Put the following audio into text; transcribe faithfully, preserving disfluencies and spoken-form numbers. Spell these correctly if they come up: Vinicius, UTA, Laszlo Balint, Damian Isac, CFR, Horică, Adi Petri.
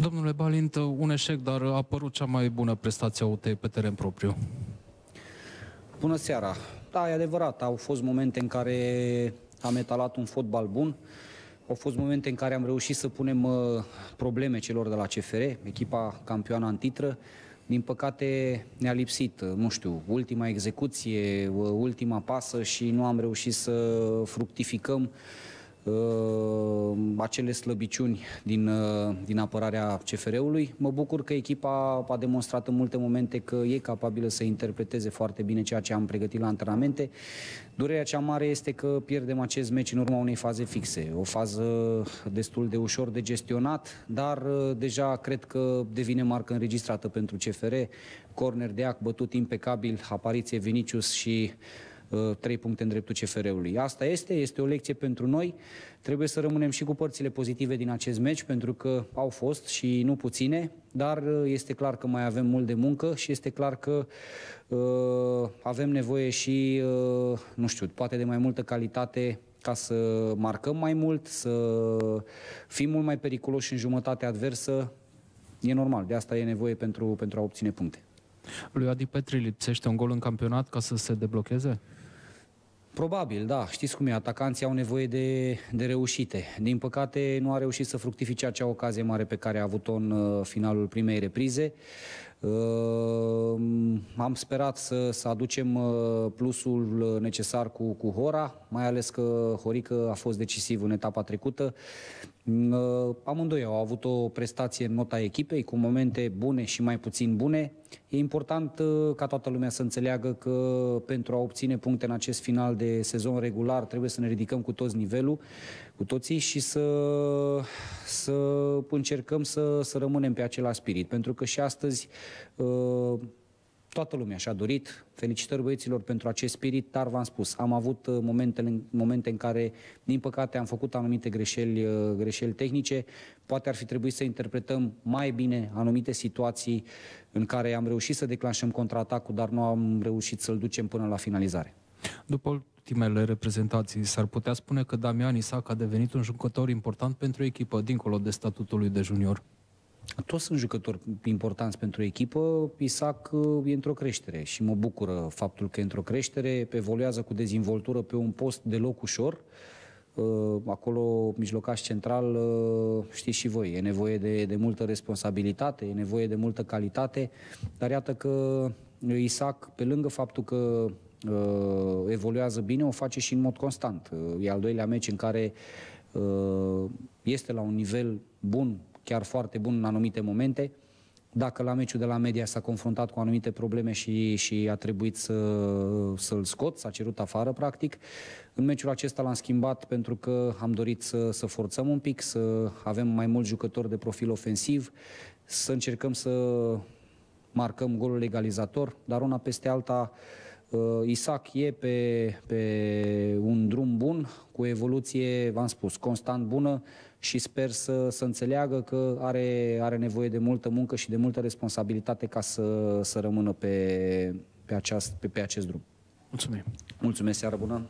Domnule Balint, un eșec, dar a apărut cea mai bună prestație a U T A pe teren propriu. Bună seara! Da, e adevărat, au fost momente în care am etalat un fotbal bun, au fost momente în care am reușit să punem probleme celor de la C F R, echipa campioană în titră. Din păcate ne-a lipsit, nu știu, ultima execuție, ultima pasă și nu am reușit să fructificăm Uh, acele slăbiciuni din, uh, din apărarea C F R-ului. Mă bucur că echipa a demonstrat în multe momente că e capabilă să interpreteze foarte bine ceea ce am pregătit la antrenamente. Durerea cea mare este că pierdem acest meci în urma unei faze fixe. O fază destul de ușor de gestionat, dar uh, deja cred că devine marcă înregistrată pentru C F R. Corner de ac bătut impecabil, apariție Vinicius și trei puncte în dreptul C F R-ului. Asta este, este o lecție pentru noi. Trebuie să rămânem și cu părțile pozitive din acest meci, pentru că au fost și nu puține, dar este clar că mai avem mult de muncă și este clar că uh, avem nevoie și, uh, nu știu, poate de mai multă calitate ca să marcăm mai mult, să fim mult mai periculoși în jumătatea adversă. E normal, de asta e nevoie pentru, pentru a obține puncte. Lui Adi Petri lipsește un gol în campionat ca să se deblocheze? Probabil, da. Știți cum e, atacanții au nevoie de, de reușite. Din păcate, nu a reușit să fructifice acea ocazie mare pe care a avut-o în finalul primei reprize. Uh, am sperat să, să aducem plusul necesar cu, cu Hora, mai ales că Horică a fost decisiv în etapa trecută. Uh, amândoi au avut o prestație în nota echipei, cu momente bune și mai puțin bune. E important uh, ca toată lumea să înțeleagă că pentru a obține puncte în acest final de sezon regular trebuie să ne ridicăm cu toți nivelul, cu toții și să, să încercăm să, să rămânem pe același spirit, pentru că și astăzi toată lumea și-a dorit. Felicitări băieților pentru acest spirit, dar v-am spus, am avut momente, momente în care, din păcate, am făcut anumite greșeli, greșeli tehnice. Poate ar fi trebuit să interpretăm mai bine anumite situații în care am reușit să declanșăm contraatacul, dar nu am reușit să-l ducem până la finalizare. După ultimele reprezentații, s-ar putea spune că Damian Isac a devenit un jucător important pentru echipă, dincolo de statutul lui de junior. Toți sunt jucători importanți pentru echipă. Isac e într-o creștere și mă bucură faptul că e într-o creștere, evoluează cu dezvoltare pe un post deloc ușor. Acolo, mijlocaș central, știți și voi, e nevoie de, de multă responsabilitate, e nevoie de multă calitate, dar iată că Isac, pe lângă faptul că evoluează bine, o face și în mod constant. E al doilea meci în care este la un nivel bun, chiar foarte bun în anumite momente. Dacă la meciul de la Media s-a confruntat cu anumite probleme și, și a trebuit să, să-l scot, s-a cerut afară, practic. În meciul acesta l-am schimbat pentru că am dorit să, să forțăm un pic, să avem mai mulți jucători de profil ofensiv, să încercăm să marcăm golul egalizator, dar una peste alta, Isac e pe, pe un drum bun, cu evoluție, v-am spus, constant bună și sper să, să înțeleagă că are, are nevoie de multă muncă și de multă responsabilitate ca să, să rămână pe, pe, aceast, pe, pe acest drum. Mulțumim! Mulțumesc, seară bună!